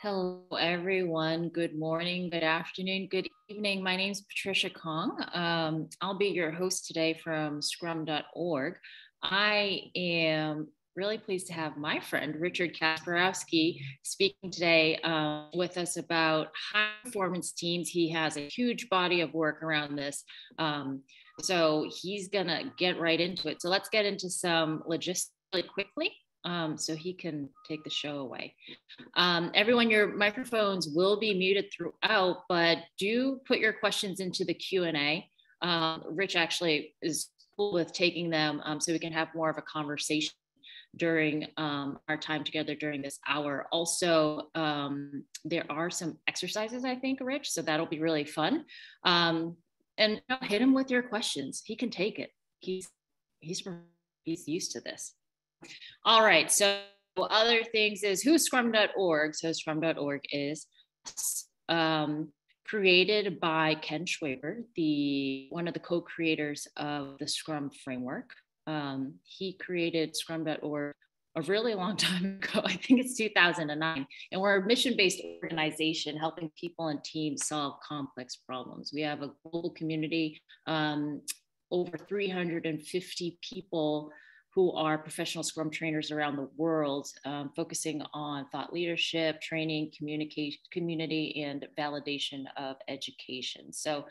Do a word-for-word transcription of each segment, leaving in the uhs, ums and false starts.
Hello, everyone. Good morning, good afternoon, good evening. My name is Patricia Kong. Um, I'll be your host today from scrum dot org. I am really pleased to have my friend, Richard Kasperowski, speaking today uh, with us about high performance teams. He has a huge body of work around this. Um, so he's gonna get right into it. So let's get into some logistics really quickly. Um, so he can take the show away. Um, everyone, your microphones will be muted throughout, but do put your questions into the Q and A. Um, Rich actually is cool with taking them um, so we can have more of a conversation during um, our time together during this hour. Also, um, there are some exercises, I think, Rich, so that'll be really fun. Um, and hit him with your questions. He can take it. He's, he's, he's used to this. All right, so other things is who's scrum dot org. So scrum dot org is um, created by Ken Schwaber, the one of the co-creators of the Scrum framework. Um, he created scrum dot org a really long time ago. I think it's two thousand nine. And we're a mission-based organization helping people and teams solve complex problems. We have a global community, um, over three hundred fifty people who are professional Scrum trainers around the world, um, focusing on thought leadership, training, communication, community, and validation of education. So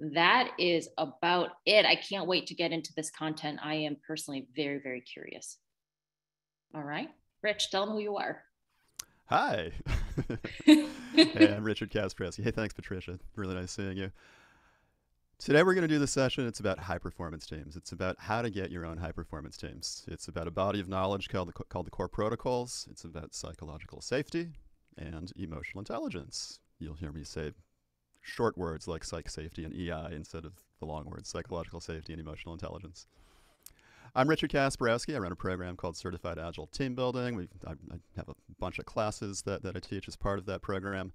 that is about it. I can't wait to get into this content. I am personally very, very curious. All right, Rich, tell them who you are. Hi. Hey, I'm Richard Kasperowski. Hey, thanks, Patricia. Really nice seeing you. Today we're going to do the session. It's about high-performance teams. It's about how to get your own high-performance teams. It's about a body of knowledge called the, called the core protocols. It's about psychological safety and emotional intelligence. You'll hear me say short words like psych safety and E I instead of the long words, psychological safety and emotional intelligence. I'm Richard Kasperowski. I run a program called Certified Agile Team Building. We've, I, I have a bunch of classes that, that I teach as part of that program.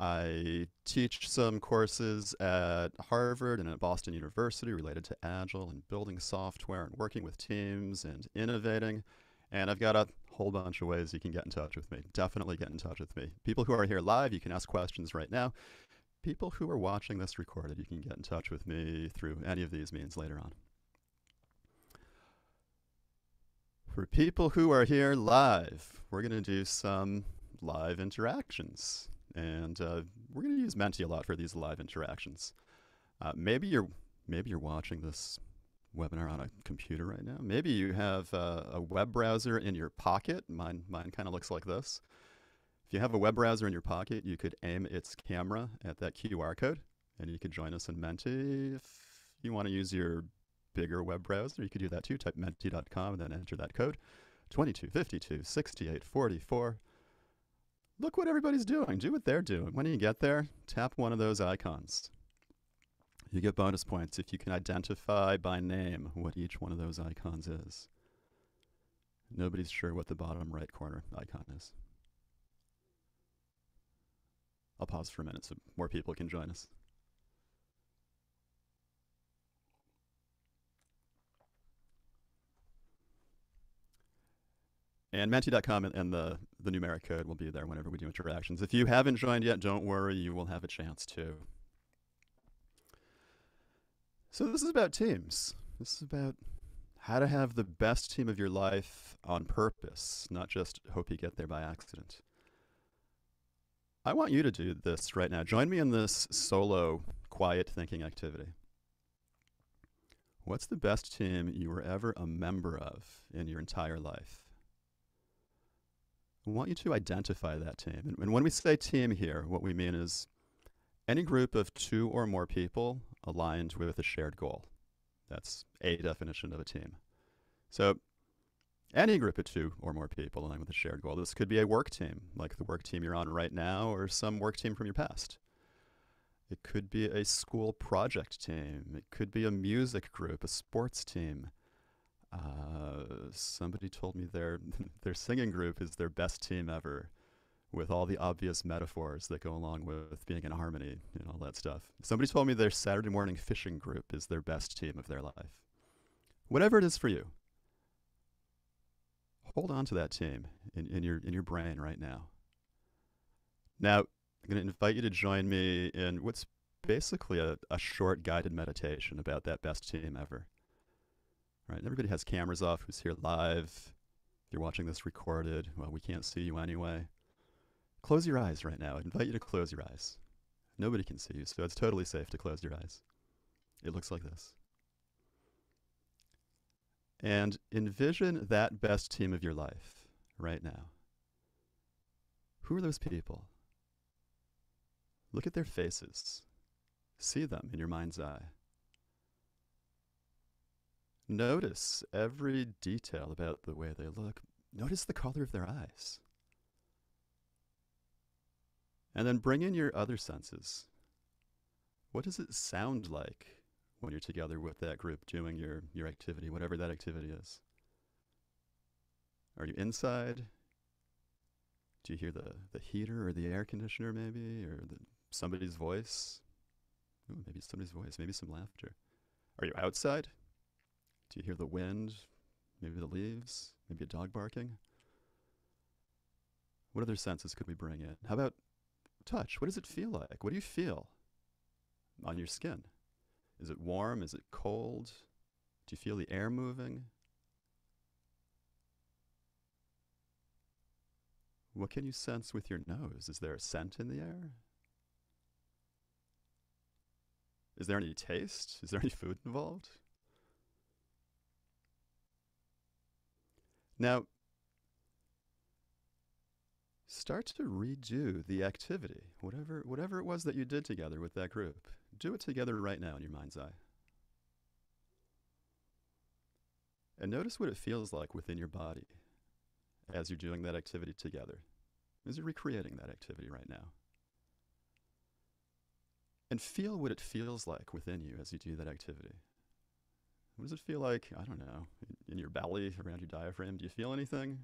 I teach some courses at Harvard and at Boston University related to Agile and building software and working with teams and innovating. And I've got a whole bunch of ways you can get in touch with me. Definitely get in touch with me. People who are here live, you can ask questions right now. People who are watching this recorded, you can get in touch with me through any of these means later on. For people who are here live, we're going to do some live interactions. And uh, we're going to use Menti a lot for these live interactions. Uh, maybe you're maybe you're watching this webinar on a computer right now. Maybe you have uh, a web browser in your pocket. Mine mine kind of looks like this. If you have a web browser in your pocket, you could aim its camera at that Q R code, and you could join us in Menti. If you want to use your bigger web browser, you could do that too. Type menti dot com and then enter that code: twenty-two fifty-two sixty-eight forty-four. Look what everybody's doing. Do what they're doing. When you get there, tap one of those icons. You get bonus points if you can identify by name what each one of those icons is. Nobody's sure what the bottom right corner icon is. I'll pause for a minute so more people can join us. And menti dot com and, and the, the numeric code will be there whenever we do interactions. If you haven't joined yet, don't worry, you will have a chance to. So this is about teams. This is about how to have the best team of your life on purpose, not just hope you get there by accident. I want you to do this right now. Join me in this solo, quiet thinking activity. What's the best team you were ever a member of in your entire life? I want you to identify that team. And, and when we say team here, what we mean is any group of two or more people aligned with a shared goal. That's a definition of a team. So any group of two or more people aligned with a shared goal. This could be a work team, like the work team you're on right now, or some work team from your past. It could be a school project team. It could be a music group, a sports team. Uh, somebody told me their their singing group is their best team ever, with all the obvious metaphors that go along with being in harmony and all that stuff. Somebody told me their Saturday morning fishing group is their best team of their life. Whatever it is for you, hold on to that team in, in your in your brain right now. Now, I'm going to invite you to join me in what's basically a, a short guided meditation about that best team ever. All right, everybody has cameras off who's here live. If you're watching this recorded, well, we can't see you anyway. Close your eyes right now. I invite you to close your eyes. Nobody can see you, so it's totally safe to close your eyes. It looks like this. And envision that best team of your life right now. Who are those people? Look at their faces. See them in your mind's eye. Notice every detail about the way they look. Notice the color of their eyes. And then bring in your other senses. What does it sound like when you're together with that group doing your, your activity, whatever that activity is? Are you inside? Do you hear the, the heater or the air conditioner maybe, or the, somebody's voice? Ooh, maybe somebody's voice, maybe some laughter. Are you outside? Do you hear the wind, maybe the leaves, maybe a dog barking? What other senses could we bring in? How about touch? What does it feel like? What do you feel on your skin? Is it warm? Is it cold? Do you feel the air moving? What can you sense with your nose? Is there a scent in the air? Is there any taste? Is there any food involved? Now, start to redo the activity, whatever, whatever it was that you did together with that group. Do it together right now in your mind's eye. And notice what it feels like within your body as you're doing that activity together, as you're recreating that activity right now. And feel what it feels like within you as you do that activity. What does it feel like, I don't know, in, in your belly, around your diaphragm? Do you feel anything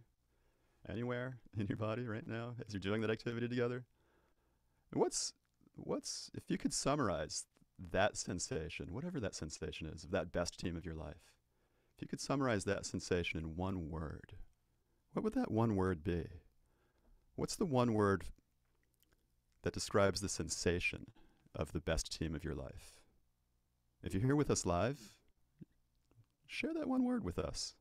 anywhere in your body right now as you're doing that activity together? And what's, what's, if you could summarize that sensation, whatever that sensation is, of that best team of your life, if you could summarize that sensation in one word, what would that one word be? What's the one word that describes the sensation of the best team of your life? If you're here with us live, share that one word with us.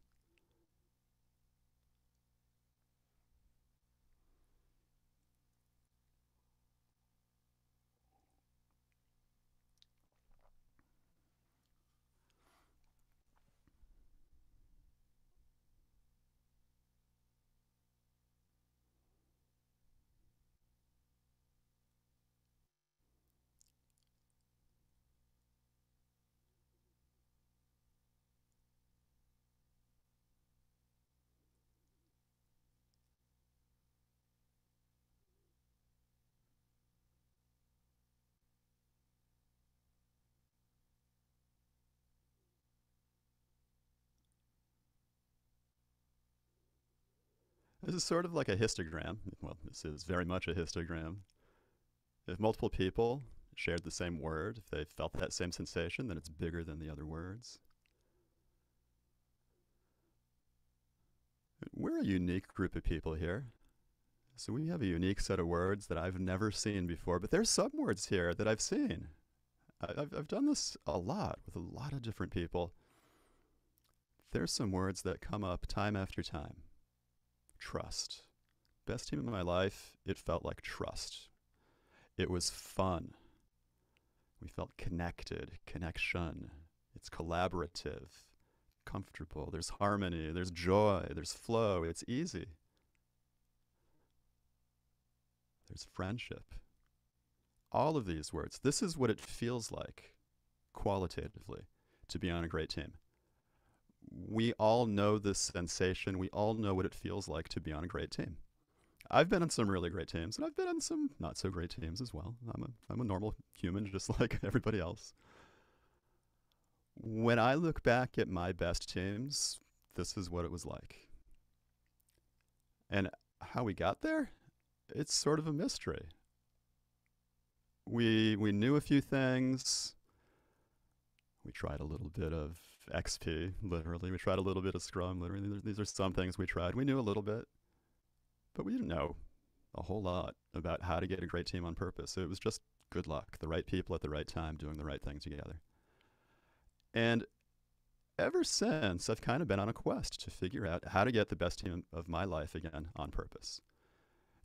This is sort of like a histogram. Well, this is very much a histogram. If multiple people shared the same word, if they felt that same sensation, then it's bigger than the other words. We're a unique group of people here. So we have a unique set of words that I've never seen before, but there's some words here that I've seen. I, I've, I've done this a lot with a lot of different people. There's some words that come up time after time. Trust. Best team of my life, it felt like trust. It was fun. We felt connected, connection. It's collaborative, comfortable. There's harmony, there's joy, there's flow. It's easy. There's friendship. All of these words, this is what it feels like qualitatively to be on a great team. We all know this sensation. We all know what it feels like to be on a great team. I've been on some really great teams, and I've been on some not so great teams as well. I'm a, I'm a normal human just like everybody else. When I look back at my best teams, this is what it was like. And how we got there, it's sort of a mystery. We, we knew a few things. We tried a little bit of X P, literally. We tried a little bit of Scrum, literally. These are some things we tried. We knew a little bit, but we didn't know a whole lot about how to get a great team on purpose. So it was just good luck, the right people at the right time doing the right thing together. And ever since, I've kind of been on a quest to figure out how to get the best team of my life again on purpose.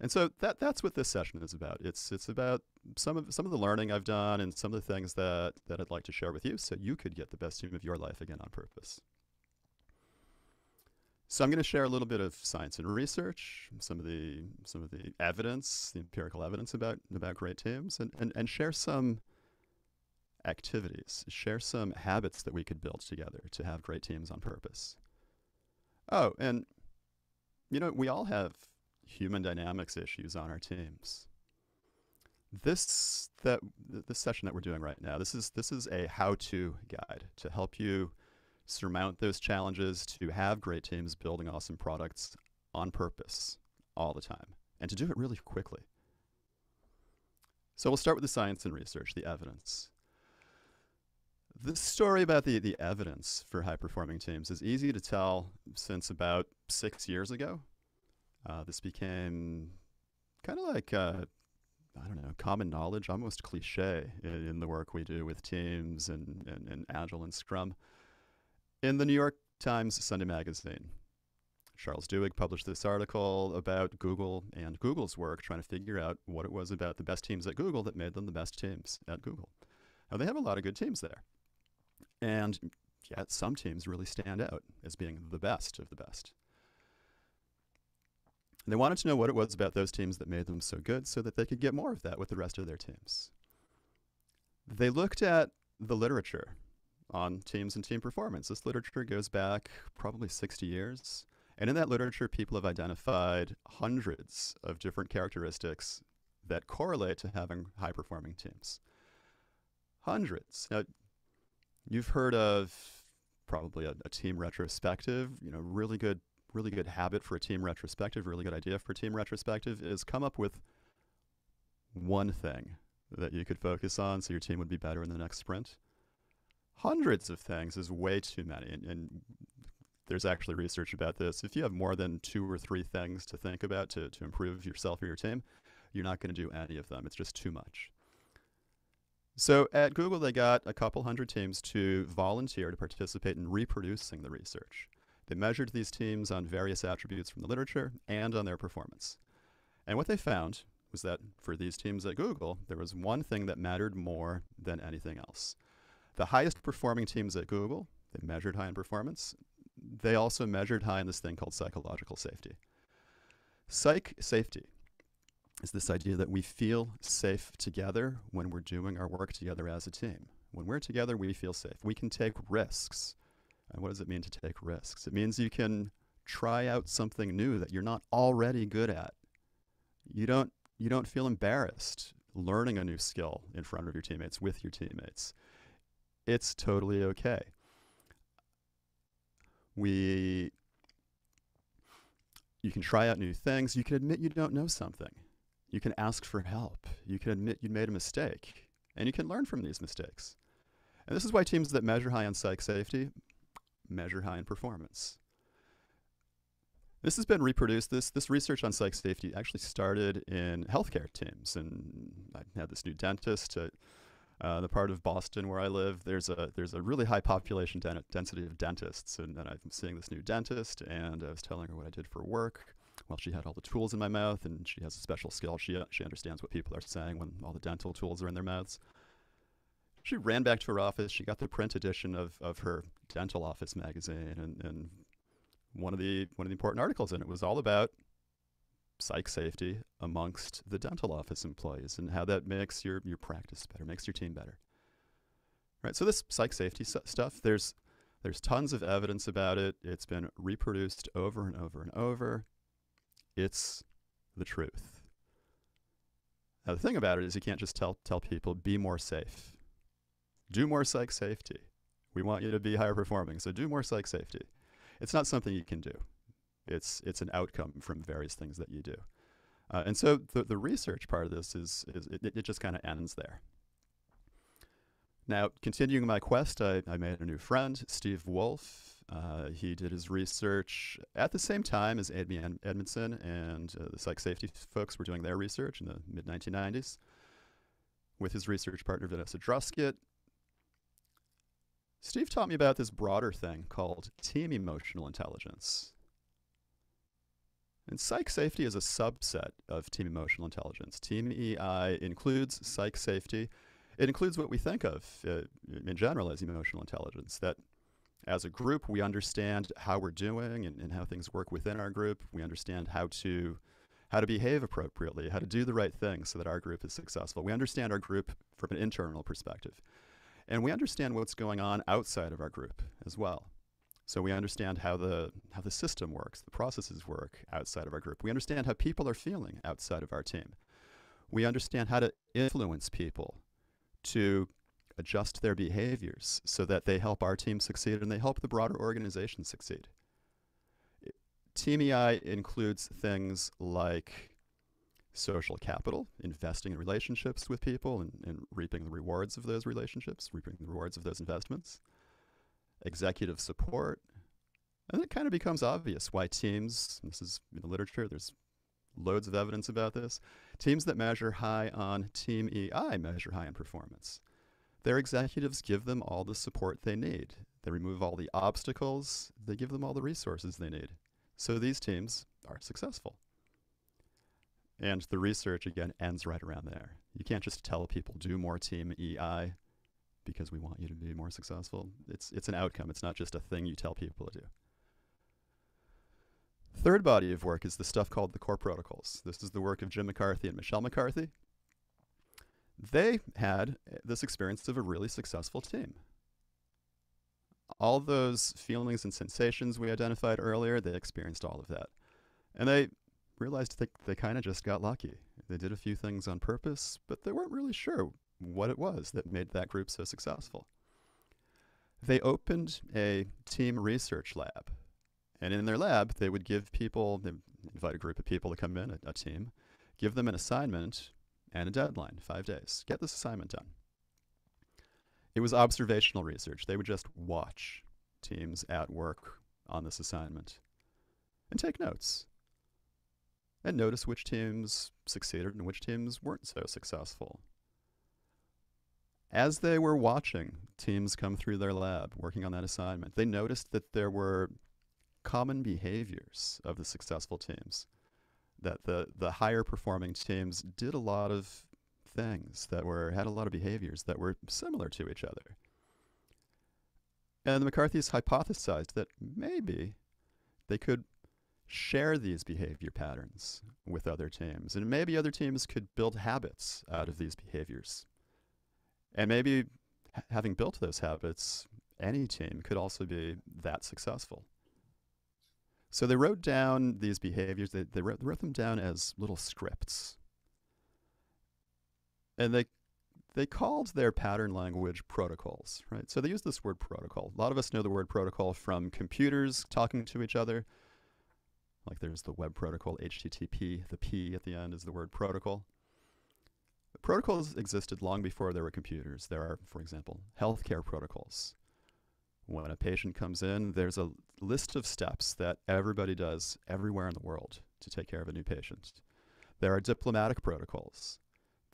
And so that that's what this session is about. It's it's about some of some of the learning I've done and some of the things that, that I'd like to share with you so you could get the best team of your life again on purpose. So I'm going to share a little bit of science and research, some of the some of the evidence, the empirical evidence about, about great teams, and, and, and share some activities, share some habits that we could build together to have great teams on purpose. Oh, and you know, we all have human dynamics issues on our teams. This that this session that we're doing right now, this is this is a how-to guide to help you surmount those challenges, to have great teams building awesome products on purpose all the time, and to do it really quickly. So we'll start with the science and research, the evidence. This story about the, the evidence for high-performing teams is easy to tell since about six years ago. Uh, this became kind of like, uh, I don't know, common knowledge, almost cliche in, in the work we do with teams and, and, and Agile and Scrum. In the New York Times Sunday magazine, Charles Duig published this article about Google and Google's work trying to figure out what it was about the best teams at Google that made them the best teams at Google. Now, they have a lot of good teams there. And yet some teams really stand out as being the best of the best. They wanted to know what it was about those teams that made them so good so that they could get more of that with the rest of their teams. They looked at the literature on teams and team performance. This literature goes back probably sixty years. And in that literature, people have identified hundreds of different characteristics that correlate to having high-performing teams. Hundreds. Now, you've heard of probably a, a team retrospective, you know, really good really good habit for a team retrospective, really good idea for a team retrospective is come up with one thing that you could focus on so your team would be better in the next sprint. Hundreds of things is way too many, and, and there's actually research about this. If you have more than two or three things to think about to, to improve yourself or your team, you're not going to do any of them. It's just too much. So at Google, they got a couple hundred teams to volunteer to participate in reproducing the research. They measured these teams on various attributes from the literature and on their performance. And what they found was that for these teams at Google, there was one thing that mattered more than anything else. The highest performing teams at Google, they measured high in performance. They also measured high in this thing called psychological safety. Psych safety is this idea that we feel safe together when we're doing our work together as a team. When we're together, we feel safe. We can take risks. And what does it mean to take risks? It means you can try out something new that you're not already good at. You don't, you don't feel embarrassed learning a new skill in front of your teammates, with your teammates. It's totally okay. We, you can try out new things. You can admit you don't know something. You can ask for help. You can admit you made a mistake. And you can learn from these mistakes. And this is why teams that measure high on psych safety measure high in performance. This has been reproduced. This, this research on psych safety actually started in healthcare teams. And I had this new dentist at uh, the part of Boston where I live. There's a, there's a really high population den density of dentists. And, and I'm seeing this new dentist, and I was telling her what I did for work. Well, she had all the tools in my mouth, and she has a special skill. She, uh, she understands what people are saying when all the dental tools are in their mouths. She ran back to her office. She got the print edition of, of her dental office magazine, and, and one of the one of the important articles in it was all about psych safety amongst the dental office employees and how that makes your, your practice better, makes your team better. Right. So this psych safety st stuff, there's there's tons of evidence about it. It's been reproduced over and over and over. It's the truth. Now the thing about it is you can't just tell tell people be more safe. Do more psych safety. We want you to be higher performing, so do more psych safety. It's not something you can do. It's, it's an outcome from various things that you do. Uh, and so the, the research part of this is, is it, it just kind of ends there. Now, continuing my quest, I, I made a new friend, Steve Wolf. Uh, he did his research at the same time as Amy Edmondson and uh, the psych safety folks were doing their research in the mid nineteen nineties with his research partner, Vanessa Druskat. Steve taught me about this broader thing called team emotional intelligence. And psych safety is a subset of team emotional intelligence. Team E I includes psych safety. It includes what we think of uh, in general as emotional intelligence, that as a group, we understand how we're doing and, and how things work within our group. We understand how to, how to behave appropriately, how to do the right thing so that our group is successful. We understand our group from an internal perspective. And we understand what's going on outside of our group as well. So we understand how the, how the system works, the processes work outside of our group. We understand how people are feeling outside of our team. We understand how to influence people to adjust their behaviors so that they help our team succeed and they help the broader organization succeed. Team E I includes things like social capital, investing in relationships with people and, and reaping the rewards of those relationships, reaping the rewards of those investments, executive support. And it kind of becomes obvious why teams, and this is in the literature, there's loads of evidence about this, teams that measure high on team E I measure high in performance. Their executives give them all the support they need. They remove all the obstacles. They give them all the resources they need. So these teams are successful. And the research, again, ends right around there. You can't just tell people, do more team E I because we want you to be more successful. It's, it's an outcome. It's not just a thing you tell people to do. Third body of work is the stuff called the core protocols. This is the work of Jim McCarthy and Michelle McCarthy. They had this experience of a really successful team. All those feelings and sensations we identified earlier, they experienced all of that. And they realized that they, they kind of just got lucky. They did a few things on purpose, but they weren't really sure what it was that made that group so successful. They opened a team research lab. And in their lab, they would give people, they invite a group of people to come in, a, a team, give them an assignment and a deadline, five days. Get this assignment done. It was observational research. They would just watch teams at work on this assignment and take notes and notice which teams succeeded and which teams weren't so successful. As they were watching teams come through their lab working on that assignment, they noticed that there were common behaviors of the successful teams, that the, the higher performing teams did a lot of things that were, had a lot of behaviors that were similar to each other. And the McCarthys hypothesized that maybe they could share these behavior patterns with other teams, and maybe other teams could build habits out of these behaviors. And maybe ha- having built those habits, any team could also be that successful. So they wrote down these behaviors, they, they, wrote, they wrote them down as little scripts. And they, they called their pattern language protocols, right? So they used this word protocol. A lot of us know the word protocol from computers talking to each other. Like there's the web protocol, H T T P, the P at the end is the word protocol. The protocols existed long before there were computers. There are, for example, healthcare protocols. When a patient comes in, there's a list of steps that everybody does everywhere in the world to take care of a new patient. There are diplomatic protocols.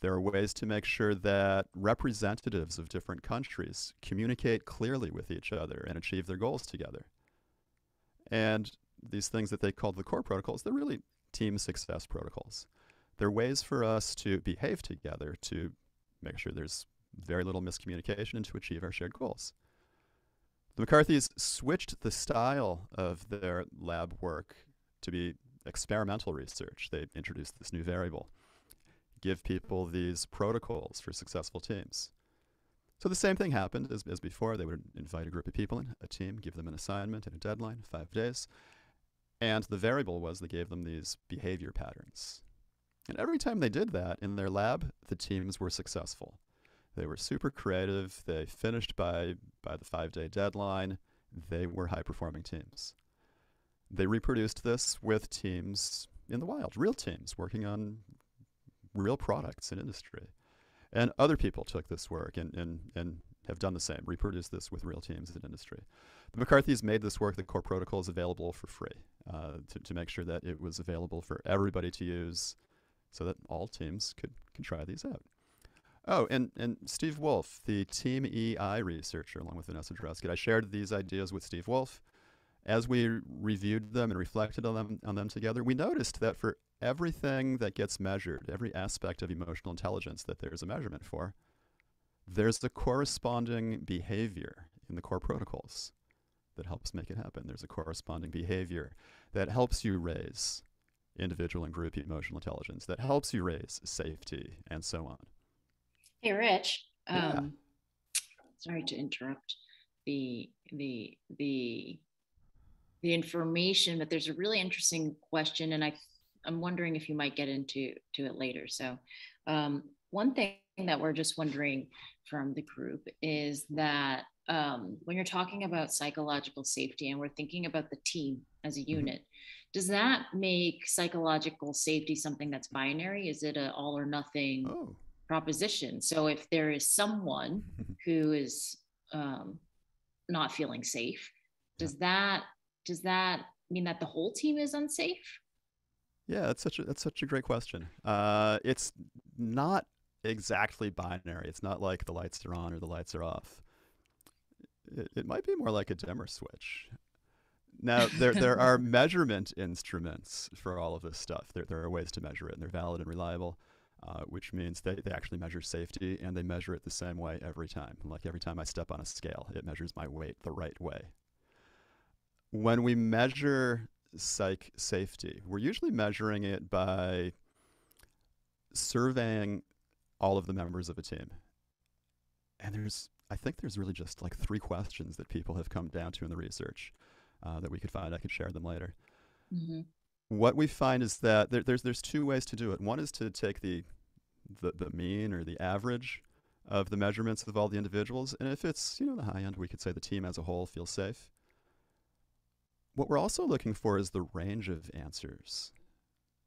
There are ways to make sure that representatives of different countries communicate clearly with each other and achieve their goals together. And these things that they called the core protocols, they're really team success protocols. They're ways for us to behave together to make sure there's very little miscommunication and to achieve our shared goals. The McCarthys switched the style of their lab work to be experimental research. They introduced this new variable, give people these protocols for successful teams. So the same thing happened as, as before. They would invite a group of people in, a team, give them an assignment and a deadline, five days. And the variable was they gave them these behavior patterns. And every time they did that in their lab, the teams were successful. They were super creative. They finished by, by the five-day deadline. They were high-performing teams. They reproduced this with teams in the wild, real teams working on real products in industry. And other people took this work and, and, and have done the same, reproduced this with real teams in industry. The McCarthys made this work, the core protocol, is available for free uh, to, to make sure that it was available for everybody to use so that all teams could, could try these out. Oh, and, and Steve Wolf, the Team E I researcher, along with Vanessa Druskat, I shared these ideas with Steve Wolf. As we reviewed them and reflected on them, on them together, we noticed that for everything that gets measured, every aspect of emotional intelligence that there's a measurement for, there's the corresponding behavior in the core protocols that helps make it happen. There's a corresponding behavior that helps you raise individual and group emotional intelligence, that helps you raise safety, and so on. Hey, Rich, um, yeah. Sorry to interrupt the, the, the, the information, but there's a really interesting question, and I, I'm wondering if you might get into to it later. So um, one thing that we're just wondering from the group is that um, when you're talking about psychological safety and we're thinking about the team as a unit, does that make psychological safety something that's binary? Is it an all or nothing? Oh. Proposition. So if there is someone who is um, not feeling safe, does yeah. that does that mean that the whole team is unsafe? Yeah, that's such a that's such a great question. Uh, it's not exactly binary. It's not like the lights are on or the lights are off. It, it might be more like a dimmer switch. Now there there are measurement instruments for all of this stuff. There there are ways to measure it, and they're valid and reliable. Uh, which means they, they actually measure safety, and they measure it the same way every time. Like every time I step on a scale, it measures my weight the right way. When we measure psych safety, we're usually measuring it by surveying all of the members of a team. And there's, I think there's really just like three questions that people have come down to in the research uh, that we could find. I could share them later. Mm-hmm. What we find is that there, there's there's two ways to do it. One is to take the, the the mean or the average of the measurements of all the individuals, and if it's you know the high end, we could say the team as a whole feels safe. What we're also looking for is the range of answers.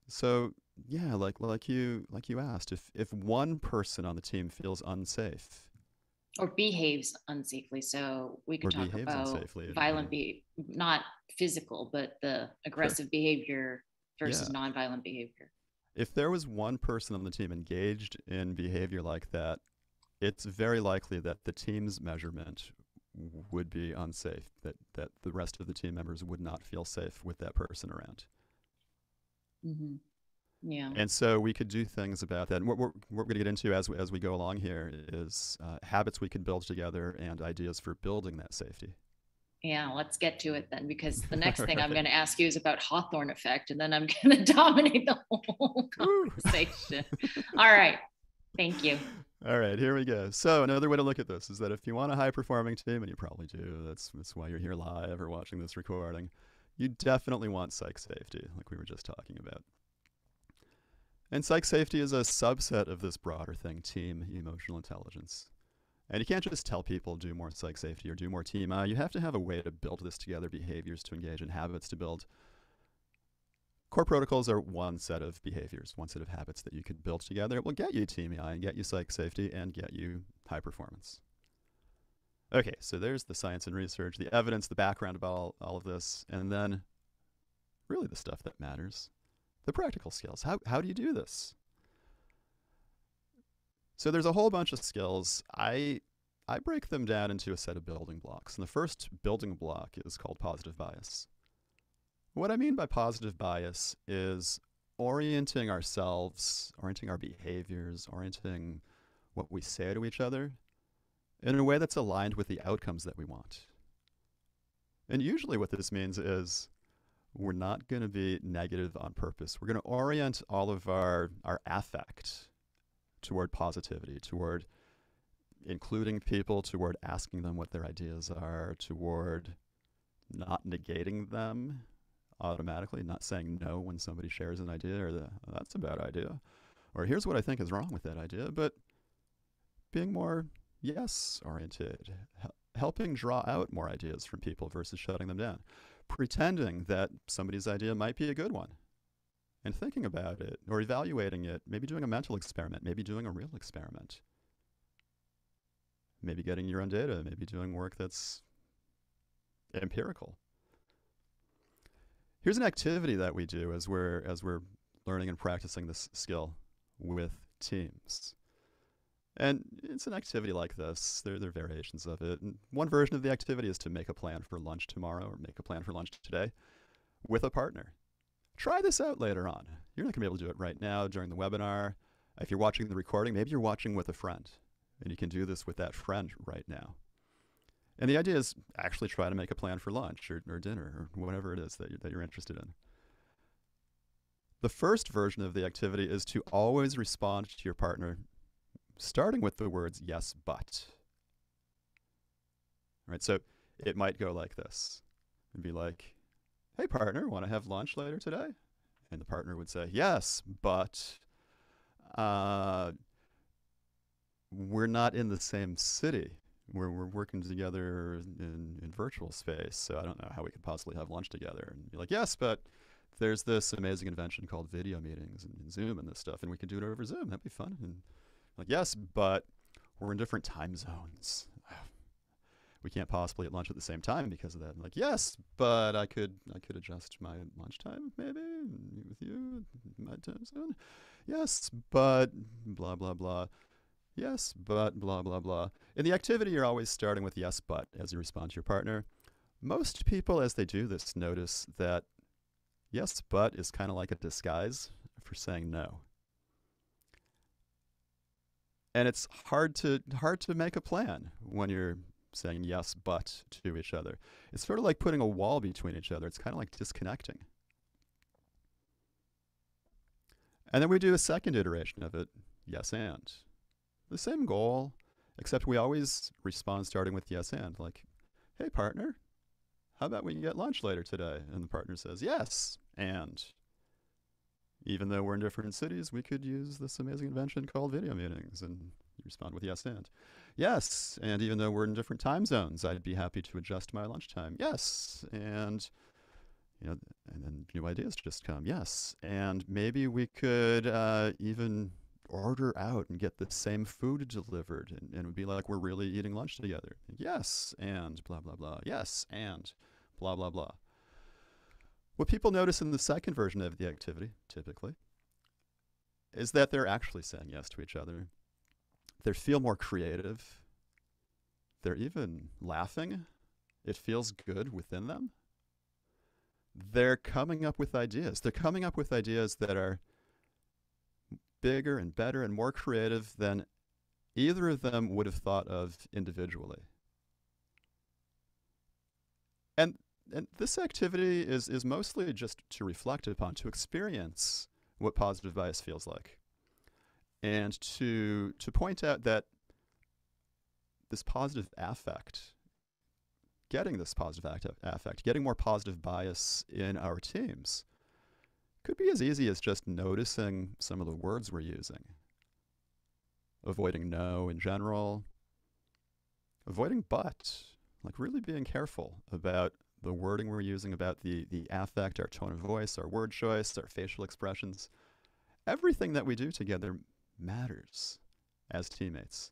So yeah, like like you like you asked, if if one person on the team feels unsafe or behaves unsafely, so we could talk about unsafely, violent, be not physical, but the aggressive sure. behavior versus yeah. nonviolent behavior. If there was one person on the team engaged in behavior like that, it's very likely that the team's measurement would be unsafe, that, that the rest of the team members would not feel safe with that person around. Mm-hmm. Yeah. And so we could do things about that. And what we're, what we're going to get into as we, as we go along here is uh, habits we can build together and ideas for building that safety. Yeah, let's get to it then, because the next thing right. I'm going to ask you is about Hawthorne effect, and then I'm going to dominate the whole conversation. All right. Thank you. All right, here we go. So another way to look at this is that if you want a high-performing team, and you probably do, that's, that's why you're here live or watching this recording, you definitely want psych safety, like we were just talking about. And psych safety is a subset of this broader thing, team emotional intelligence. And you can't just tell people do more psych safety or do more team. Uh, you have to have a way to build this together, behaviors to engage in, habits to build. Core protocols are one set of behaviors, one set of habits that you could build together. It will get you team E I and get you psych safety and get you high performance. Okay, so there's the science and research, the evidence, the background about all, all of this, and then really the stuff that matters. The practical skills. How, how do you do this? So there's a whole bunch of skills. I, I break them down into a set of building blocks. And the first building block is called positive bias. What I mean by positive bias is orienting ourselves, orienting our behaviors, orienting what we say to each other in a way that's aligned with the outcomes that we want. And usually what this means is we're not going to be negative on purpose. We're going to orient all of our, our affect toward positivity, toward including people, toward asking them what their ideas are, toward not negating them automatically, not saying no when somebody shares an idea, or the, oh, that's a bad idea, or here's what I think is wrong with that idea, but being more yes-oriented, hel- helping draw out more ideas from people versus shutting them down. Pretending that somebody's idea might be a good one and thinking about it or evaluating it, maybe doing a mental experiment, maybe doing a real experiment. maybe getting your own data, maybe doing work that's empirical. Here's an activity that we do as we're, as we're learning and practicing this skill with teams. And it's an activity like this. There, there are variations of it. And one version of the activity is to make a plan for lunch tomorrow or make a plan for lunch today with a partner. Try this out later on. You're not going to be able to do it right now during the webinar. If you're watching the recording, maybe you're watching with a friend, and you can do this with that friend right now. And the idea is actually try to make a plan for lunch or, or dinner or whatever it is that you're, that you're interested in. The first version of the activity is to always respond to your partner, starting with the words, yes, but. All right, so it might go like this. It'd be like, hey, partner, want to have lunch later today? And the partner would say, yes, but uh, we're not in the same city. We're, we're working together in, in virtual space, so I don't know how we could possibly have lunch together. And you're like, yes, but there's this amazing invention called video meetings and, and Zoom and this stuff, and we could do it over Zoom. That'd be fun. And like, yes, but we're in different time zones. We can't possibly eat lunch at the same time because of that. And like, yes, but I could I could adjust my lunchtime maybe and meet with you in my time zone. Yes, but blah, blah, blah. Yes, but blah, blah, blah. In the activity, you're always starting with yes, but as you respond to your partner. Most people, as they do this, notice that yes, but is kind of like a disguise for saying no. And it's hard to hard to make a plan when you're saying yes, but to each other. It's sort of like putting a wall between each other. It's kind of like disconnecting. And then we do a second iteration of it, yes, and. The same goal, except we always respond starting with yes, and. Like, hey, partner, how about we get lunch later today? And the partner says, yes, and. Even though we're in different cities, we could use this amazing invention called video meetings. And you respond with yes, and. Yes, and even though we're in different time zones, I'd be happy to adjust my lunchtime. Yes, and, you know, and then new ideas just come. Yes, and maybe we could uh, even order out and get the same food delivered. And, and it would be like we're really eating lunch together. Yes, and blah, blah, blah. Yes, and blah, blah, blah. What people notice in the second version of the activity, typically, is that they're actually saying yes to each other. They feel more creative. They're even laughing. It feels good within them. They're coming up with ideas. They're coming up with ideas that are bigger and better and more creative than either of them would have thought of individually. And, and this activity is, is mostly just to reflect upon, to experience what positive bias feels like. And to, to point out that this positive affect, getting this positive act affect, getting more positive bias in our teams could be as easy as just noticing some of the words we're using. Avoiding no in general, avoiding but, like really being careful about the wording we're using, about the, the affect, our tone of voice, our word choice, our facial expressions. Everything that we do together matters as teammates.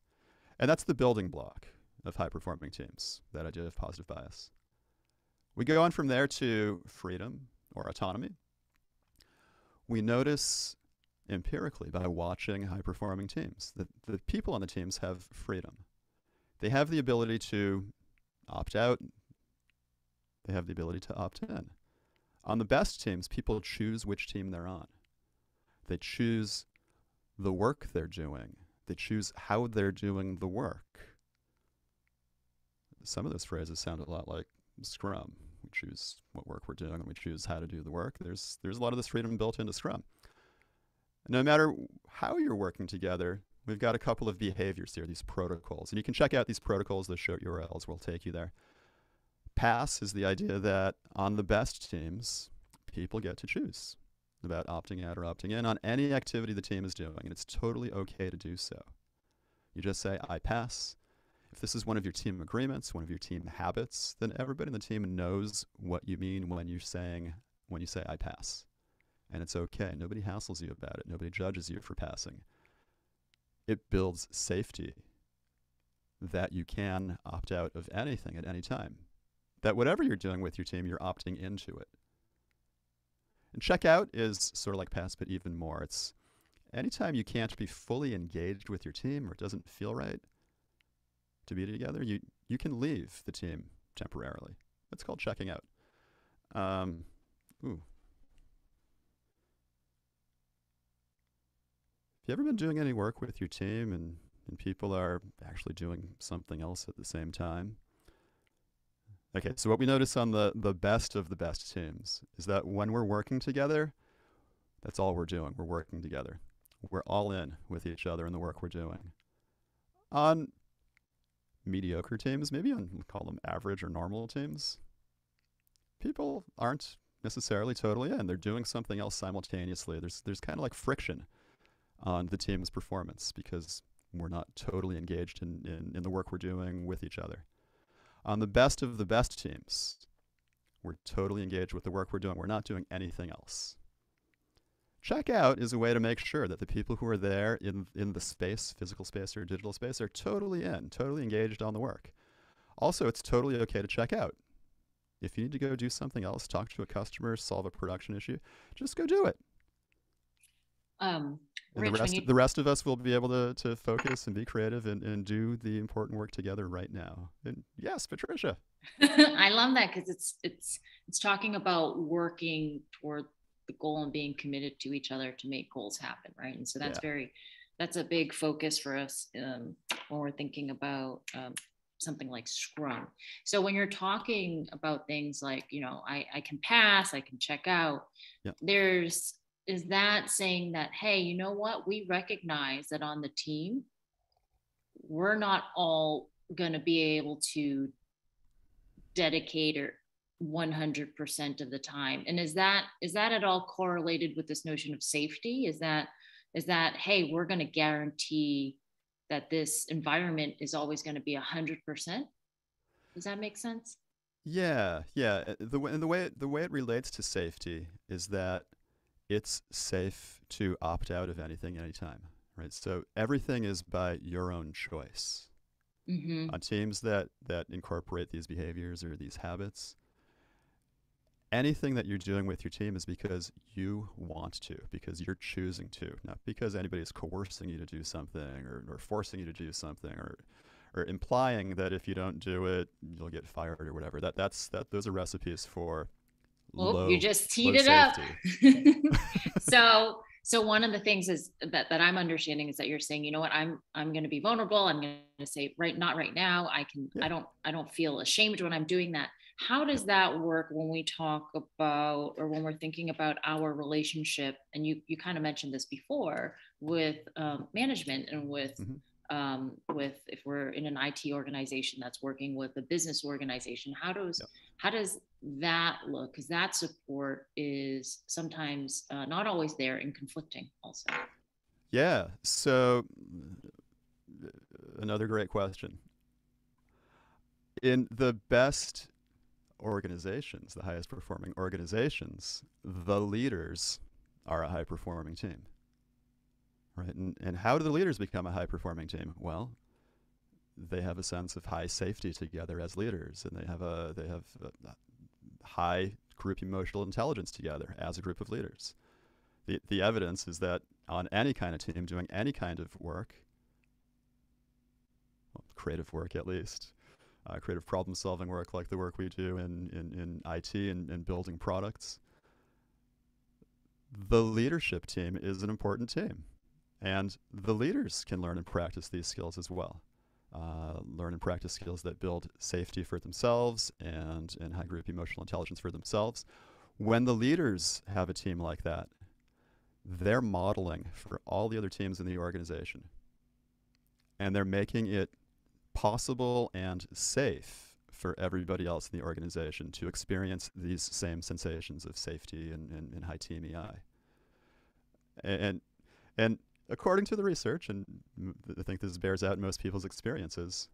And that's the building block of high-performing teams, that idea of positive bias. We go on from there to freedom or autonomy. We notice empirically by watching high-performing teams that the people on the teams have freedom. They have the ability to opt out. They have the ability to opt in. On the best teams, people choose which team they're on. They choose the work they're doing. They choose how they're doing the work. Some of those phrases sound a lot like Scrum. We choose what work we're doing and we choose how to do the work. There's, there's a lot of this freedom built into Scrum. No matter how you're working together, we've got a couple of behaviors here, these protocols. And you can check out these protocols. The short U R Ls will take you there. Pass is the idea that on the best teams, people get to choose about opting out or opting in on any activity the team is doing, and it's totally okay to do so. You just say, I pass. If this is one of your team agreements, one of your team habits, then everybody in the team knows what you mean when you're saying, when you say, I pass. And it's okay. Nobody hassles you about it. Nobody judges you for passing. It builds safety that you can opt out of anything at any time. That whatever you're doing with your team, you're opting into it. And checkout is sort of like pass, but even more. It's anytime you can't be fully engaged with your team or it doesn't feel right to be together, you, you can leave the team temporarily. That's called checking out. Um, ooh. Have you ever been doing any work with your team and, and people are actually doing something else at the same time? Okay, so what we notice on the, the best of the best teams is that when we're working together, that's all we're doing. We're working together. We're all in with each other in the work we're doing. On mediocre teams, maybe on, we'll call them average or normal teams, people aren't necessarily totally in. They're doing something else simultaneously. There's, there's kind of like friction on the team's performance because we're not totally engaged in, in, in the work we're doing with each other. On the best of the best teams, we're totally engaged with the work we're doing. We're not doing anything else. Checkout is a way to make sure that the people who are there in, in the space, physical space or digital space, are totally in, totally engaged on the work. Also, it's totally okay to check out. If you need to go do something else, talk to a customer, solve a production issue, just go do it. Um, and Rich, the, rest, the rest of us will be able to, to focus and be creative and, and do the important work together right now. And yes, Patricia. I love that because it's, it's, it's talking about working toward the goal and being committed to each other to make goals happen, right? And so that's yeah. very, that's a big focus for us um, when we're thinking about um, something like Scrum. So when you're talking about things like, you know, I, I can pass, I can check out, yeah. there's, is that saying that, hey, you know what? We recognize that on the team, we're not all going to be able to dedicate or one hundred percent of the time. And is that, is that at all correlated with this notion of safety? Is that, is that, hey, we're going to guarantee that this environment is always going to be one hundred percent? Does that make sense? Yeah. Yeah. The, and the way, the way it relates to safety is that it's safe to opt out of anything anytime, right? So everything is by your own choice. Mm-hmm. On teams that, that incorporate these behaviors or these habits, anything that you're doing with your team is because you want to, because you're choosing to, not because anybody is coercing you to do something or, or forcing you to do something or, or implying that if you don't do it, you'll get fired or whatever. That, that's, that, those are recipes for Oop, low, you just teed it safety. Up. so, so one of the things is that, that I'm understanding is that you're saying, you know what, I'm, I'm going to be vulnerable. I'm going to say, right, not right now. I can, yeah. I don't, I don't feel ashamed when I'm doing that. How does that work when we talk about, or when we're thinking about our relationship? And you, you kind of mentioned this before with um, management and with, mm-hmm. um, with, if we're in an I T organization that's working with a business organization, how does, yeah. how does that look? Because that support is sometimes uh, not always there and conflicting also. Yeah. So another great question. In the best organizations, the highest performing organizations, the leaders are a high performing team, right? And, and how do the leaders become a high performing team? Well, they have a sense of high safety together as leaders, and they have a, they have a high group emotional intelligence together as a group of leaders. The, the evidence is that on any kind of team doing any kind of work, well, creative work at least, Uh, creative problem-solving work like the work we do in, in, in I T and, and building products, the leadership team is an important team. And the leaders can learn and practice these skills as well. Uh, learn and practice skills that build safety for themselves and, and high group emotional intelligence for themselves. When the leaders have a team like that, they're modeling for all the other teams in the organization. And they're making it possible and safe for everybody else in the organization to experience these same sensations of safety and, and, and high team E I. And, and according to the research, and I think this bears out in most people's experiences,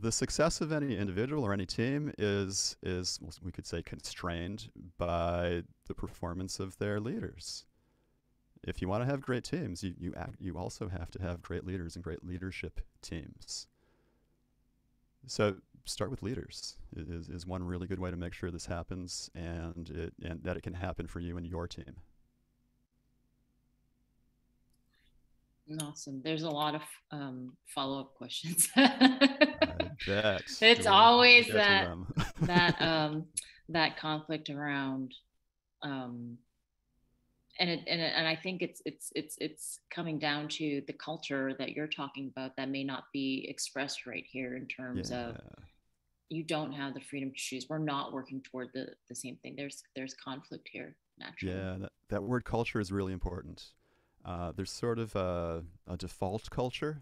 the success of any individual or any team is, is we could say, constrained by the performance of their leaders. if you want to have great teams, you you, act, you also have to have great leaders and great leadership teams. So start with leaders is, is one really good way to make sure this happens and, it, and that it can happen for you and your team. Awesome. There's a lot of um, follow-up questions. I bet. It's Do always that that um, that conflict around, um, and it, and it, and I think it's it's it's it's coming down to the culture that you're talking about that may not be expressed right here in terms yeah. of you don't have the freedom to choose. We're not working toward the the same thing. There's there's conflict here naturally. Yeah, that, that word culture is really important. Uh, there's sort of a, a default culture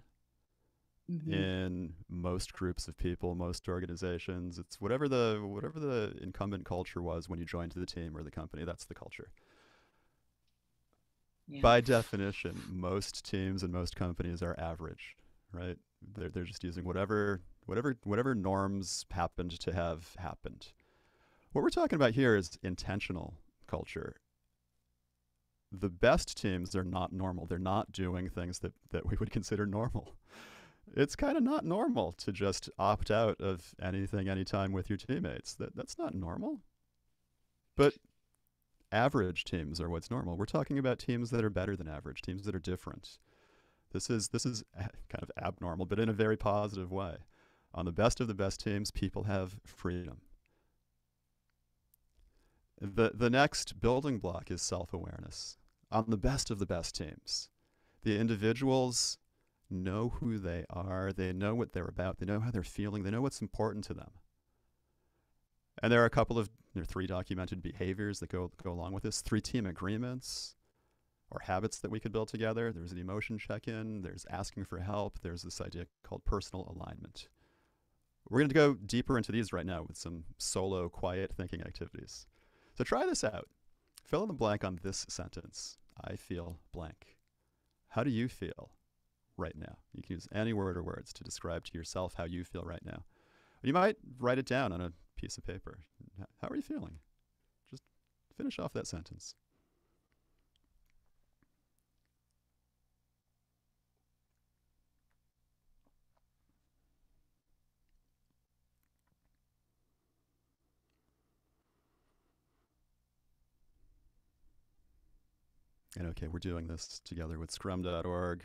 mm-hmm. in most groups of people, most organizations. It's whatever the whatever the incumbent culture was when you joined the team or the company, that's the culture. Yeah. By definition, most teams and most companies are average, right? They're, they're just using whatever whatever whatever norms happened to have happened. What we're talking about here is intentional culture. The best teams are not normal. They're not doing things that, that we would consider normal. It's kind of not normal to just opt out of anything, anytime with your teammates. That, that's not normal. But average teams are what's normal. We're talking about teams that are better than average, teams that are different. This is, this is kind of abnormal, but in a very positive way. On the best of the best teams, people have freedom. The, the next building block is self-awareness. On the best of the best teams, the individuals know who they are, they know what they're about, they know how they're feeling, they know what's important to them. And there are a couple of, there are three documented behaviors that go, go along with this, three team agreements or habits that we could build together. There's an emotion check-in, there's asking for help, there's this idea called personal alignment. We're going to go deeper into these right now with some solo, quiet thinking activities. So try this out. Fill in the blank on this sentence. I feel blank. How do you feel right now? You can use any word or words to describe to yourself how you feel right now. You might write it down on a piece of paper. How are you feeling? Just finish off that sentence. And okay, we're doing this together with scrum dot org.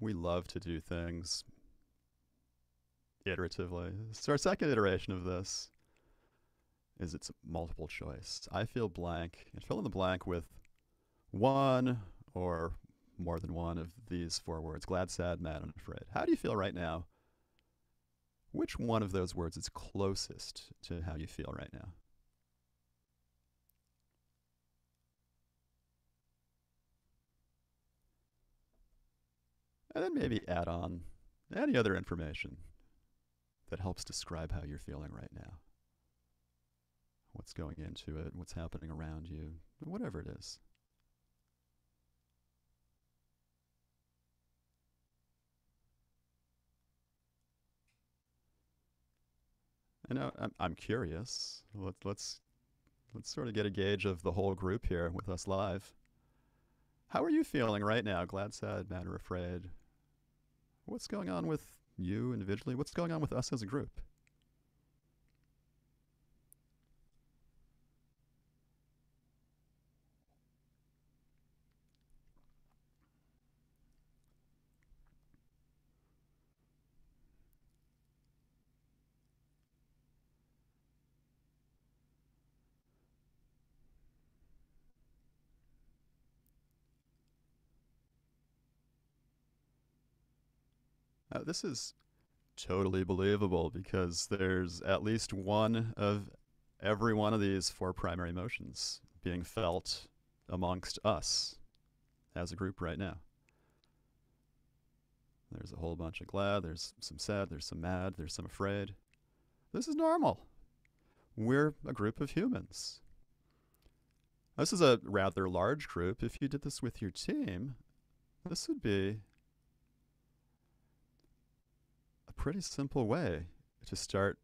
We love to do things iteratively. So our second iteration of this is it's multiple choice. I feel blank, and fill in the blank with one or more than one of these four words, glad, sad, mad, and afraid. How do you feel right now? Which one of those words is closest to how you feel right now? And then maybe add on any other information that helps describe how you're feeling right now. What's going into it, what's happening around you, whatever it is. And now I'm, I'm curious. Let's, let's, let's sort of get a gauge of the whole group here with us live. How are you feeling right now? Glad, sad, mad, or afraid? What's going on with you individually? What's going on with us as a group? Uh, this is totally believable because there's at least one of every one of these four primary emotions being felt amongst us as a group right now. There's a whole bunch of glad, there's some sad, there's some mad, there's some afraid. This is normal. We're a group of humans. This is a rather large group. If you did this with your team, this would be pretty simple way to start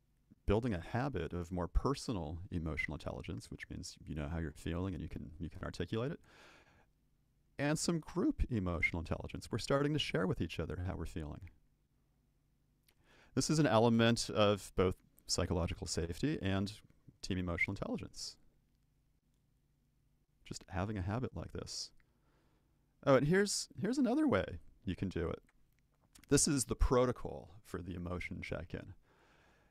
building a habit of more personal emotional intelligence, which means you know how you're feeling and you can you can articulate it, and some group emotional intelligence. We're starting to share with each other how we're feeling. This is an element of both psychological safety and team emotional intelligence. Just having a habit like this. Oh, and here's, here's another way you can do it. This is the protocol for the emotion check-in.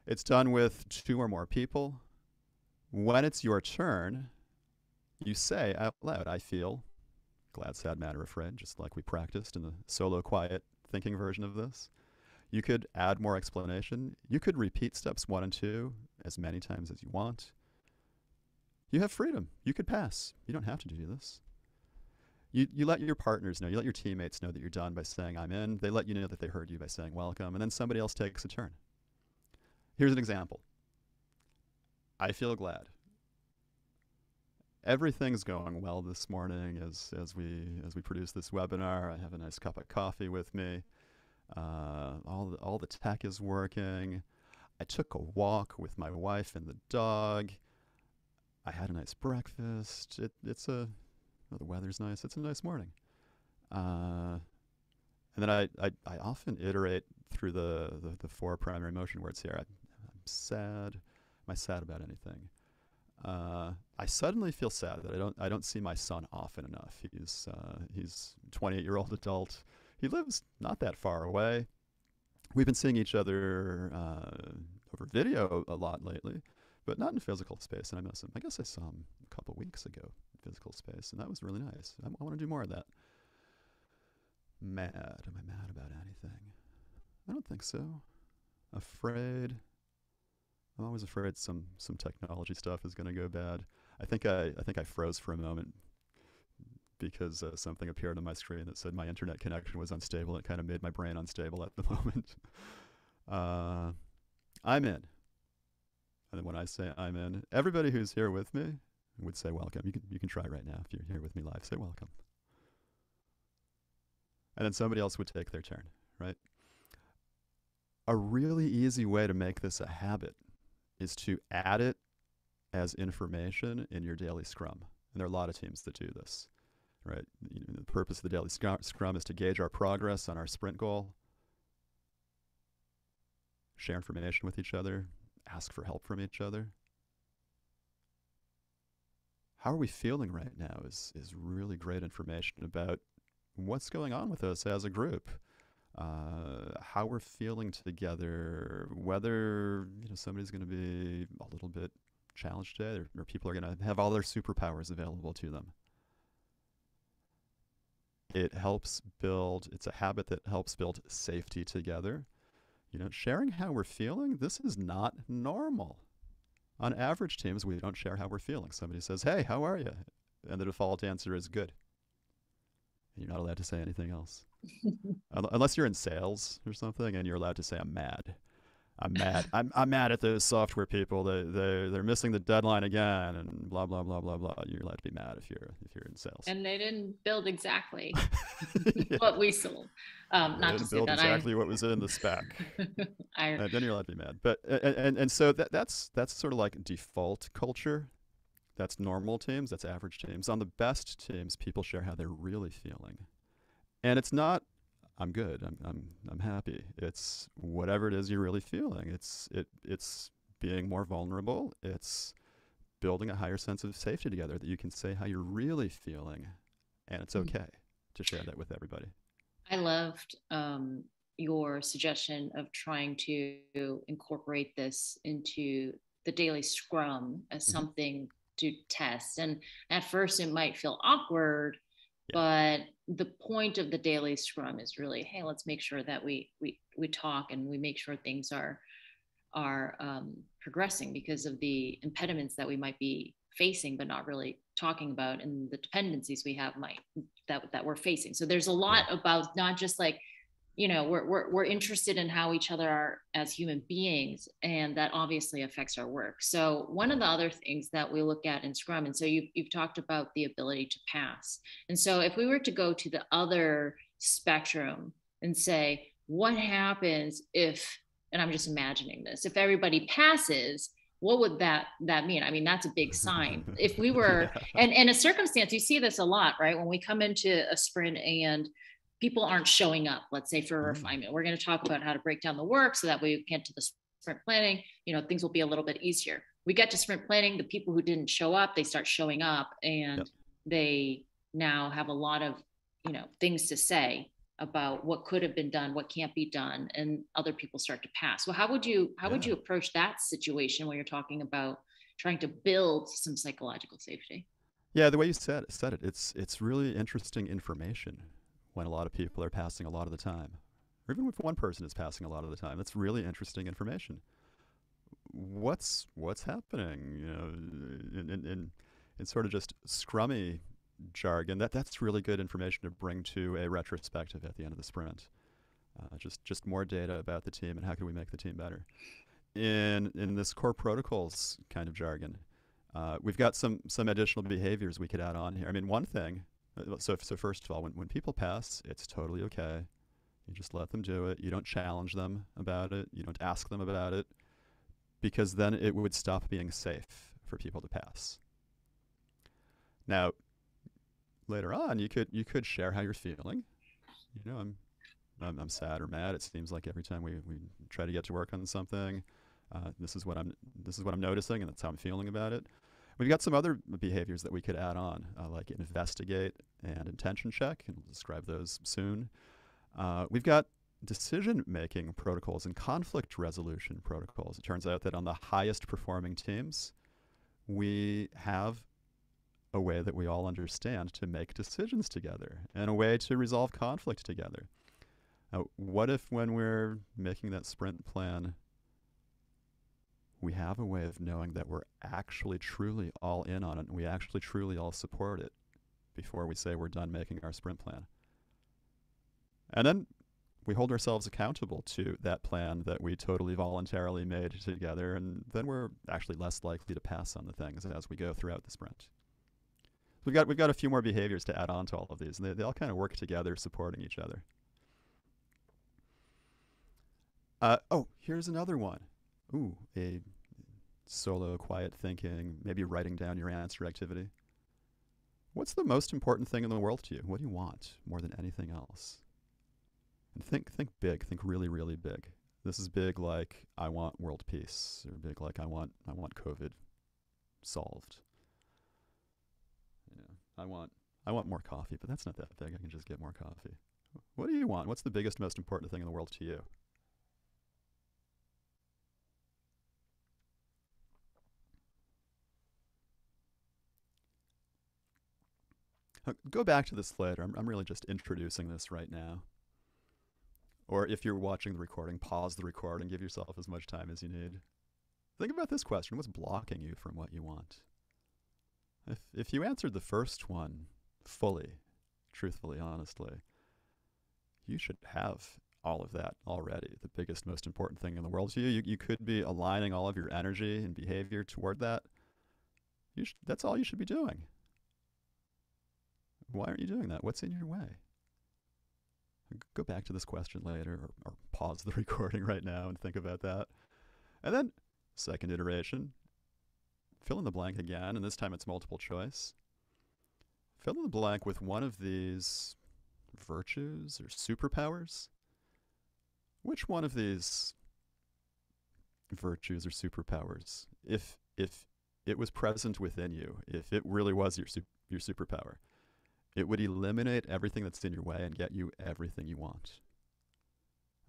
It's done with two or more people. When it's your turn, you say out loud, I feel glad, sad, mad, or afraid, just like we practiced in the solo quiet thinking version of this. You could add more explanation. You could repeat steps one and two as many times as you want. You have freedom. You could pass. You don't have to do this. You, you let your partners know, you let your teammates know that you're done by saying I'm in. They let you know that they heard you by saying welcome, and then somebody else takes a turn. Here's an example. I feel glad. Everything's going well this morning as, as, we, as we produce this webinar. I have a nice cup of coffee with me. Uh, all, the, all the tech is working. I took a walk with my wife and the dog. I had a nice breakfast. It, it's a... Oh, the weather's nice. It's a nice morning. Uh, and then I, I, I often iterate through the, the, the four primary emotion words here. I, I'm sad. Am I sad about anything? Uh, I suddenly feel sad that I don't, I don't see my son often enough. He's, uh, he's a twenty-eight-year-old adult. He lives not that far away. We've been seeing each other uh, over video a lot lately, but not in physical space, and I miss him. I guess I saw him a couple weeks ago in physical space, and that was really nice. I, I want to do more of that. Mad. Am I mad about anything? I don't think so. Afraid. I'm always afraid some some technology stuff is going to go bad. I think I I think I froze for a moment because uh, something appeared on my screen that said my internet connection was unstable. It kind of made my brain unstable at the moment. uh, I'm in. And then when I say I'm in, everybody who's here with me would say welcome. You can, you can try right now. If you're here with me live, say welcome. And then somebody else would take their turn, right? A really easy way to make this a habit is to add it as information in your daily Scrum. And there are a lot of teams that do this, right? You know, the purpose of the daily Scrum is to gauge our progress on our sprint goal, share information with each other, ask for help from each other. How are we feeling right now is, is really great information about what's going on with us as a group, uh, how we're feeling together, whether you know somebody's going to be a little bit challenged today, or, or people are going to have all their superpowers available to them. It helps build, it's a habit that helps build safety together. You know, sharing how we're feeling, this is not normal. On average teams, we don't share how we're feeling. Somebody says, hey, how are you? And the default answer is good. And you're not allowed to say anything else. Unless you're in sales or something and you're allowed to say, I'm mad. I'm mad. I'm, I'm mad at those software people. They, they, they're missing the deadline again and blah, blah, blah, blah, blah. You're allowed to be mad if you're, if you're in sales. And they didn't build exactly yeah. what we sold. Um, not to say build that exactly I... what was in the spec. I... And then you're allowed to be mad. But, and, and, and so that, that's, that's sort of like default culture. That's normal teams. That's average teams. On the best teams, people share how they're really feeling. And it's not I'm good. I'm, I'm, I'm happy. It's whatever it is you're really feeling. It's, it, it's being more vulnerable. It's building a higher sense of safety together that you can say how you're really feeling. And it's okay mm-hmm. to share that with everybody. I loved um, your suggestion of trying to incorporate this into the daily Scrum as mm-hmm. something to test. And at first it might feel awkward, yeah. but the point of the daily Scrum is really, hey, let's make sure that we we we talk and we make sure things are are um, progressing because of the impediments that we might be facing, but not really talking about, and the dependencies we have might that that we're facing. So there's a lot about not just like, you know, we're we're we're interested in how each other are as human beings, and that obviously affects our work. So one of the other things that we look at in Scrum, and so you've, you've talked about the ability to pass. And so if we were to go to the other spectrum and say, what happens if, and I'm just imagining this, if everybody passes, what would that that mean? I mean, that's a big sign. If we were, yeah. and, and a circumstance, you see this a lot, right? When we come into a sprint and people aren't showing up, let's say for a refinement, we're going to talk about how to break down the work so that way we get to the sprint planning, you know, things will be a little bit easier. We get to sprint planning, the people who didn't show up, they start showing up, and yep. they now have a lot of, you know, things to say about what could have been done, what can't be done, and other people start to pass. Well, how would you, how yeah. would you approach that situation when you're talking about trying to build some psychological safety? Yeah, the way you said, said it, it's, it's really interesting information when a lot of people are passing a lot of the time, or even if one person is passing a lot of the time. That's really interesting information. What's, what's happening, you know, in, in, in, in sort of just scrummy jargon, that that's really good information to bring to a retrospective at the end of the sprint. Uh, just just more data about the team and how can we make the team better. In in this core protocols kind of jargon, uh, we've got some some additional behaviors we could add on here. I mean, one thing. So so first of all, when when people pass, it's totally okay. You just let them do it. You don't challenge them about it. You don't ask them about it, because then it would stop being safe for people to pass. Now, later on, you could you could share how you're feeling. You know, I'm, I'm I'm sad or mad. It seems like every time we we try to get to work on something, uh, this is what I'm this is what I'm noticing, and that's how I'm feeling about it. We've got some other behaviors that we could add on, uh, like investigate and intention check, and we'll describe those soon. Uh, we've got decision-making protocols and conflict resolution protocols. It turns out that on the highest-performing teams, we have a way that we all understand to make decisions together and a way to resolve conflict together. Uh, what if when we're making that sprint plan, we have a way of knowing that we're actually truly all in on it and we actually truly all support it before we say we're done making our sprint plan? And then we hold ourselves accountable to that plan that we totally voluntarily made together, and then we're actually less likely to pass on the things as we go throughout the sprint. We've got, we've got a few more behaviors to add on to all of these, and they, they all kind of work together, supporting each other. Uh, oh, here's another one. Ooh, a solo, quiet thinking, maybe writing down your answer activity. What's the most important thing in the world to you? What do you want more than anything else? And think, think big, think really, really big. This is big like, I want world peace, or big like, I want, I want COVID solved. I want I want more coffee, but that's not that big. I can just get more coffee. What do you want? What's the biggest, most important thing in the world to you? Uh, go back to this later. I'm, I'm really just introducing this right now. Or if you're watching the recording, pause the recording. Give yourself as much time as you need. Think about this question. What's blocking you from what you want? If, if you answered the first one fully, truthfully, honestly, you should have all of that already. The biggest, most important thing in the world to you. You, you could be aligning all of your energy and behavior toward that. You sh- that's all you should be doing. Why aren't you doing that? What's in your way? Go back to this question later, or, or pause the recording right now and think about that. And then, second iteration. Fill in the blank again, and this time it's multiple choice. Fill in the blank with one of these virtues or superpowers. Which one of these virtues or superpowers, if if it was present within you, if it really was your sup- your superpower, it would eliminate everything that's in your way and get you everything you want?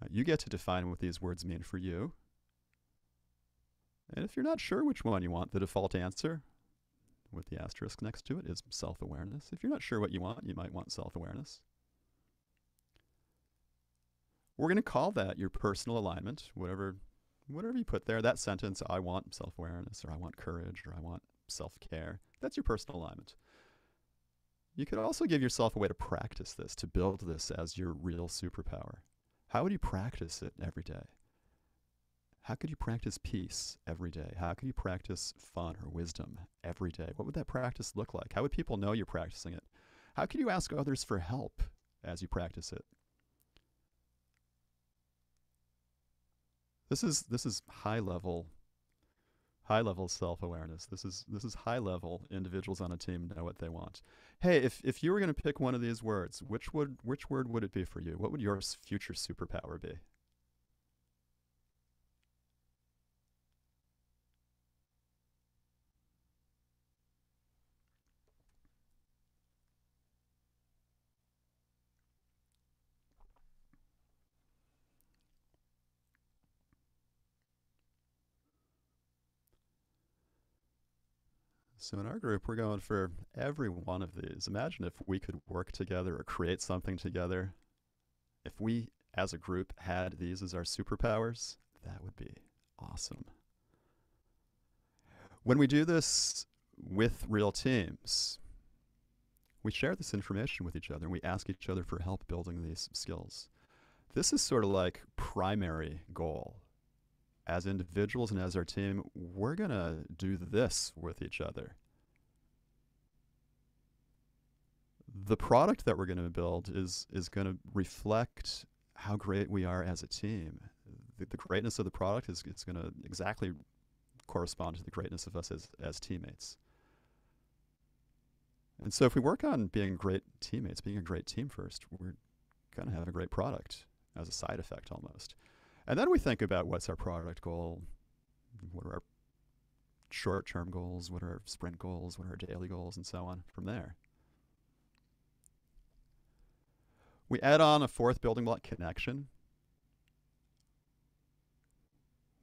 Uh, you get to define what these words mean for you. And if you're not sure which one you want, the default answer with the asterisk next to it is self-awareness. If you're not sure what you want, you might want self-awareness. We're going to call that your personal alignment, whatever whatever you put there. That sentence, I want self-awareness, or I want courage, or I want self-care, that's your personal alignment. You could also give yourself a way to practice this, to build this as your real superpower. How would you practice it every day? How could you practice peace every day? How could you practice fun or wisdom every day? What would that practice look like? How would people know you're practicing it? How could you ask others for help as you practice it? This is this is high level high-level self-awareness. This is this is high-level. Individuals on a team know what they want. Hey, if if you were going to pick one of these words, which would which word would it be for you? What would your future superpower be? So in our group, we're going for every one of these. Imagine if we could work together or create something together. If we, as a group, had these as our superpowers, that would be awesome. When we do this with real teams, we share this information with each other, and we ask each other for help building these skills. This is sort of like primary goal. As individuals and as our team, we're going to do this with each other. The product that we're going to build is, is going to reflect how great we are as a team. The, the greatness of the product is it's going to exactly correspond to the greatness of us as, as teammates. And so if we work on being great teammates, being a great team first, we're going to have a great product as a side effect almost. And then we think about what's our product goal, what are our short-term goals, what are our sprint goals, what are our daily goals, and so on from there. We add on a fourth building block, connection.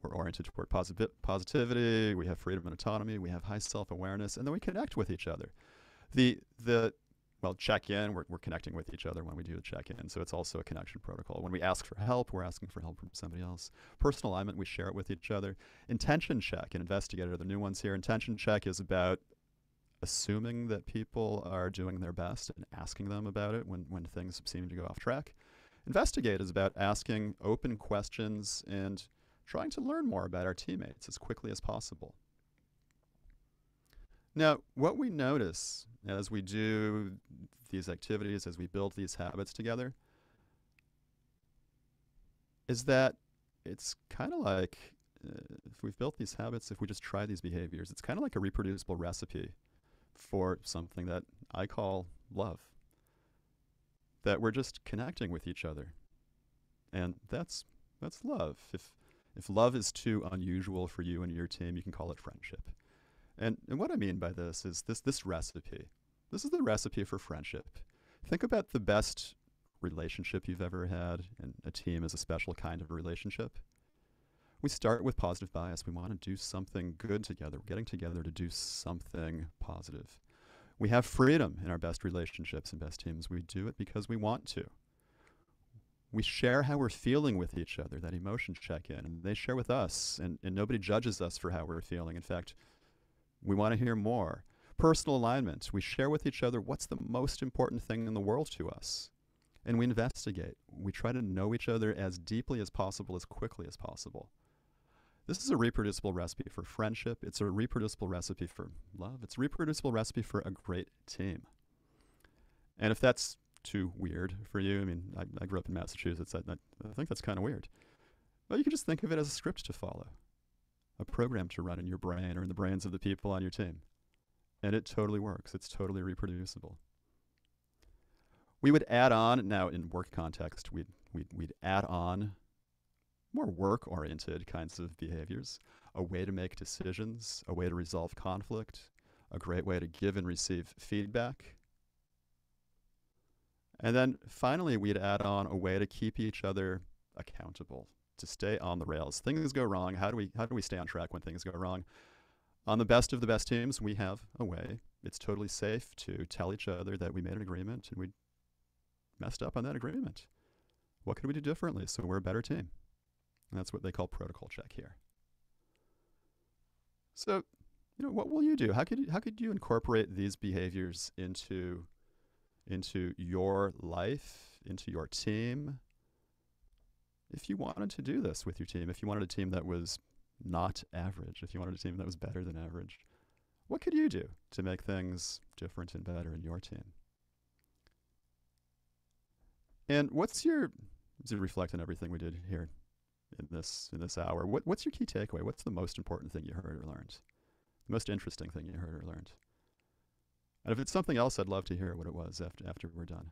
We're oriented toward posit- positivity, we have freedom and autonomy, we have high self-awareness, and then we connect with each other. The, the Well, check-in, we're, we're connecting with each other when we do a check-in, so it's also a connection protocol. When we ask for help, we're asking for help from somebody else. Personal alignment, we share it with each other. Intention check and investigator are the new ones here. Intention check is about assuming that people are doing their best and asking them about it when, when things seem to go off track. Investigate is about asking open questions and trying to learn more about our teammates as quickly as possible. Now, what we notice as we do these activities, as we build these habits together, is that it's kind of like, uh, if we've built these habits, if we just try these behaviors, it's kind of like a reproducible recipe for something that I call love. That we're just connecting with each other. And that's, that's love. If, if love is too unusual for you and your team, you can call it friendship. And, and what I mean by this is this, this recipe. This is the recipe for friendship. Think about the best relationship you've ever had, and a team is a special kind of relationship. We start with positive bias. We want to do something good together. We're getting together to do something positive. We have freedom in our best relationships and best teams. We do it because we want to. We share how we're feeling with each other, that emotion check-in, and they share with us, and, and nobody judges us for how we're feeling. In fact, we want to hear more. Personal alignment. We share with each other what's the most important thing in the world to us. And we investigate. We try to know each other as deeply as possible, as quickly as possible. This is a reproducible recipe for friendship. It's a reproducible recipe for love. It's a reproducible recipe for a great team. And if that's too weird for you, I mean, I, I grew up in Massachusetts. I, I think that's kind of weird. But you can just think of it as a script to follow. A program to run in your brain or in the brains of the people on your team. And it totally works. It's totally reproducible. We would add on, now in work context, we'd, we'd, we'd add on more work-oriented kinds of behaviors, a way to make decisions, a way to resolve conflict, a great way to give and receive feedback. And then finally, we'd add on a way to keep each other accountable. To stay on the rails. Things go wrong. How do we how do we stay on track when things go wrong? On the best of the best teams, we have a way. It's totally safe to tell each other that we made an agreement and we messed up on that agreement. What can we do differently so we're a better team? And that's what they call protocol check here. So, you know, what will you do? How could you, how could you incorporate these behaviors into into your life, into your team? If you wanted to do this with your team, if you wanted a team that was not average, if you wanted a team that was better than average, what could you do to make things different and better in your team? And what's your, to reflect on everything we did here, in this in this hour. What, what's your key takeaway? What's the most important thing you heard or learned? The most interesting thing you heard or learned? And if it's something else, I'd love to hear what it was after after we're done.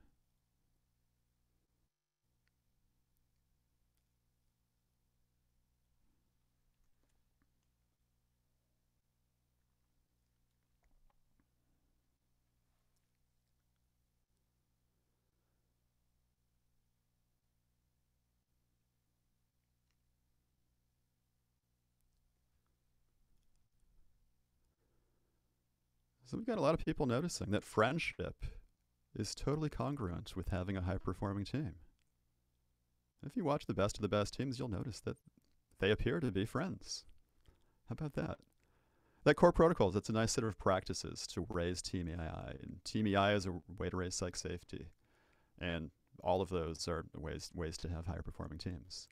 So we've got a lot of people noticing that friendship is totally congruent with having a high-performing team. If you watch the best of the best teams, you'll notice that they appear to be friends. How about that? That core protocols, it's a nice set of practices to raise Team E I I. And Team E I is a way to raise psych safety. And all of those are ways, ways to have higher-performing teams.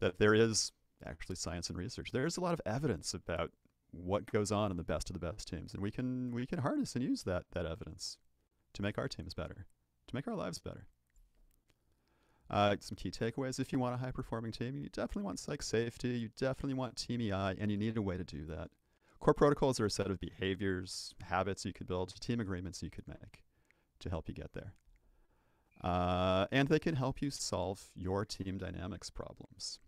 That there is actually science and research. There is a lot of evidence about what goes on in the best of the best teams, and we can we can harness and use that that evidence to make our teams better, to make our lives better. Uh, some key takeaways: if you want a high-performing team, you definitely want psych safety, you definitely want Team E I, and you need a way to do that. Core protocols are a set of behaviors, habits you could build, team agreements you could make to help you get there. Uh, and they can help you solve your team dynamics problems.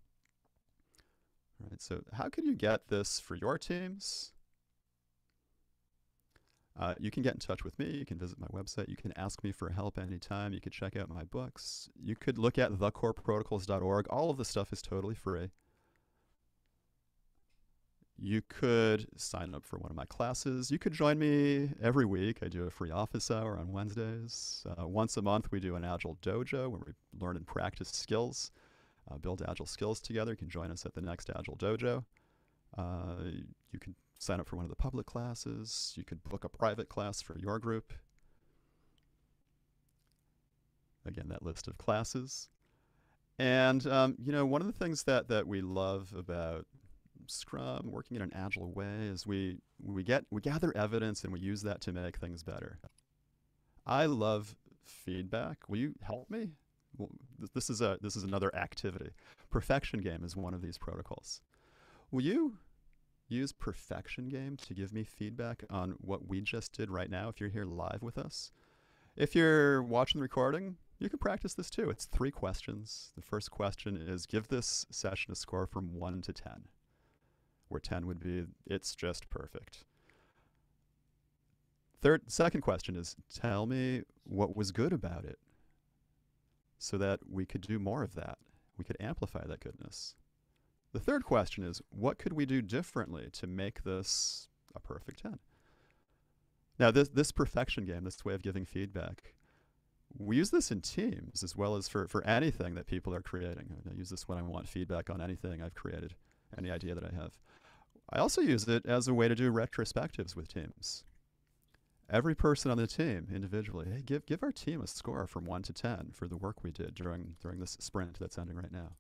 Right, so how can you get this for your teams? Uh, you can get in touch with me. You can visit my website. You can ask me for help anytime. You could check out my books. You could look at the core protocols dot org. All of the stuff is totally free. You could sign up for one of my classes. You could join me every week. I do a free office hour on Wednesdays. Uh, once a month, we do an Agile Dojo where we learn and practice skills. Uh, build Agile skills together. You can join us at the next Agile Dojo. Uh, you can sign up for one of the public classes. You could book a private class for your group. Again, that list of classes. And um, you know, one of the things that that we love about Scrum, working in an Agile way, is we we get we gather evidence and we use that to make things better. I love feedback. Will you help me? Well, this is a this is another activity. Perfection game is one of these protocols. Will you use perfection game to give me feedback on what we just did right now if you're here live with us? If you're watching the recording, you can practice this too. It's three questions. The first question is, give this session a score from one to ten, where ten would be, it's just perfect. Third, second question is, tell me what was good about it, so that we could do more of that. We could amplify that goodness. The third question is, what could we do differently to make this a perfect ten? Now, this, this perfection game, this way of giving feedback, we use this in teams as well as for, for anything that people are creating. I use this when I want feedback on anything I've created, any idea that I have. I also use it as a way to do retrospectives with teams. Every person on the team individually, hey, give give our team a score from one to ten for the work we did during during this sprint that's ending right now.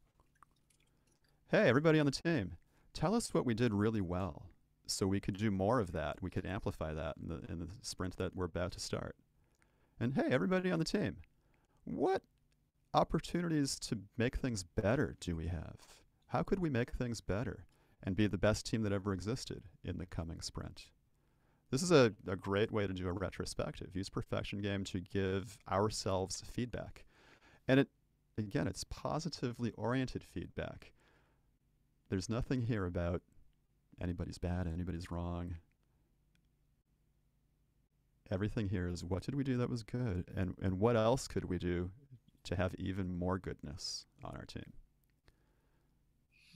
Hey, everybody on the team, tell us what we did really well, so we could do more of that. We could amplify that in the in the sprint that we're about to start. And hey, everybody on the team, what opportunities to make things better do we have? How could we make things better and be the best team that ever existed in the coming sprint? This is a, a great way to do a retrospective. Use perfection game to give ourselves feedback. And it, again, it's positively oriented feedback. There's nothing here about anybody's bad, anybody's wrong. Everything here is, what did we do that was good? And, and what else could we do to have even more goodness on our team?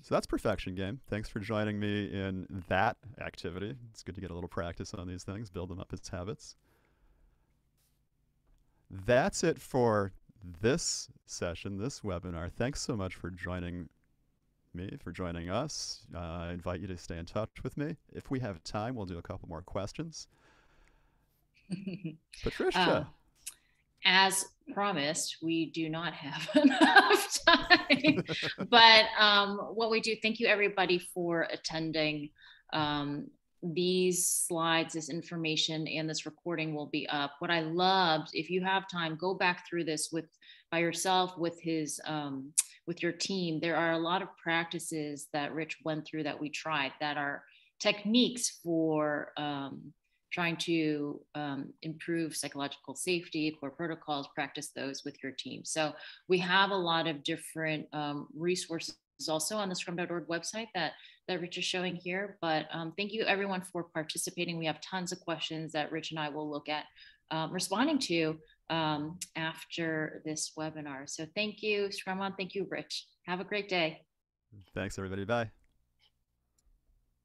So that's perfection game. Thanks for joining me in that activity. It's good to get a little practice on these things, build them up as habits. That's it for this session, this webinar. Thanks so much for joining me, for joining us. Uh, I invite you to stay in touch with me. If we have time, we'll do a couple more questions. Patricia. Uh, as promised, we do not have enough time, but um, what we do, thank you everybody for attending. Um, these slides, this information, and this recording will be up. What I loved, if you have time, go back through this with by yourself with his um, with your team, there are a lot of practices that Rich went through that we tried that are techniques for um, trying to um, improve psychological safety, core protocols, practice those with your team. So we have a lot of different um, resources also on the scrum dot org website that, that Rich is showing here. But um, thank you everyone for participating. We have tons of questions that Rich and I will look at um, responding to um, after this webinar. So thank you, Scrum On. Thank you, Rich. Have a great day. Thanks everybody. Bye.